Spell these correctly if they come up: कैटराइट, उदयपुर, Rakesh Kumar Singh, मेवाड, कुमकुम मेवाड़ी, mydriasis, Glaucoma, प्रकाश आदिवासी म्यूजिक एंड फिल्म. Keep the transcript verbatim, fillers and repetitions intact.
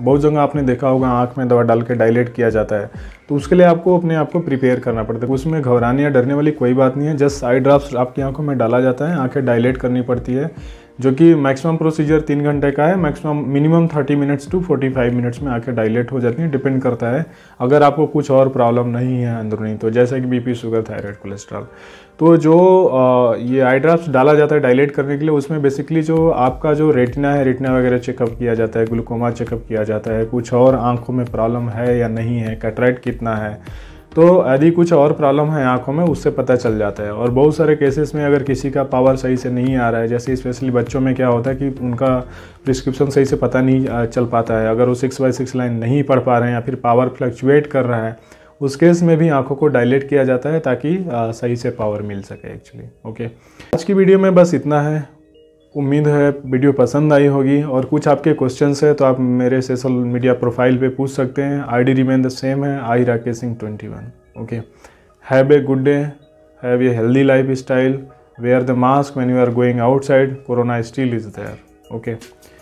बहुत जगह आपने देखा होगा आँख में दवा डाल के डायलेट किया जाता है, तो उसके लिए आपको अपने आप को प्रिपेयर करना पड़ता है। उसमें घबराने या डरने वाली कोई बात नहीं है। जस्ट आई ड्राफ्ट आपकी आँखों में डाला जाता है, आँखें डायलेट करनी पड़ती है, जो कि मैक्सिमम प्रोसीजर तीन घंटे का है। Maximum minimum thirty minutes to forty five minutes में आँखें डायलेट हो जाती हैं, डिपेंड करता है अगर आपको कुछ और प्रॉब्लम नहीं है अंदरूनी, तो जैसे कि बीपी, शुगर, थायराइड, कोलेस्ट्रॉल। तो जो ये आई ड्राफ्ट डाला जाता है डायलेट करने के लिए, उसमें बेसिकली जो आपका जो रेटिना है, रेटिना वगैरह चेकअप किया जाता है, ग्लूकोमा चेकअप किया जाता है, कुछ और आँखों में प्रॉब्लम है या नहीं है, कैटराइट कितना है। तो यदि कुछ और प्रॉब्लम है आँखों में, उससे पता चल जाता है। और बहुत सारे केसेस में अगर किसी का पावर सही से नहीं आ रहा है, जैसे स्पेशली बच्चों में क्या होता है कि उनका प्रिस्क्रिप्शन सही से पता नहीं चल पाता है, अगर वो सिक्स बाई सिक्स लाइन नहीं पढ़ पा रहे हैं या फिर पावर फ्लक्चुएट कर रहा है, उस केस में भी आँखों को डायलेट किया जाता है ताकि सही से पावर मिल सके एक्चुअली। ओके, आज की वीडियो में बस इतना है। उम्मीद है वीडियो पसंद आई होगी। और कुछ आपके क्वेश्चंस है तो आप मेरे सोशल मीडिया प्रोफाइल पे पूछ सकते हैं। आईडी रिमेन द सेम है, I Rakesh Singh twenty one. Okay, have a good day, have a healthy lifestyle, wear the mask when you are going outside, corona still is there. Okay.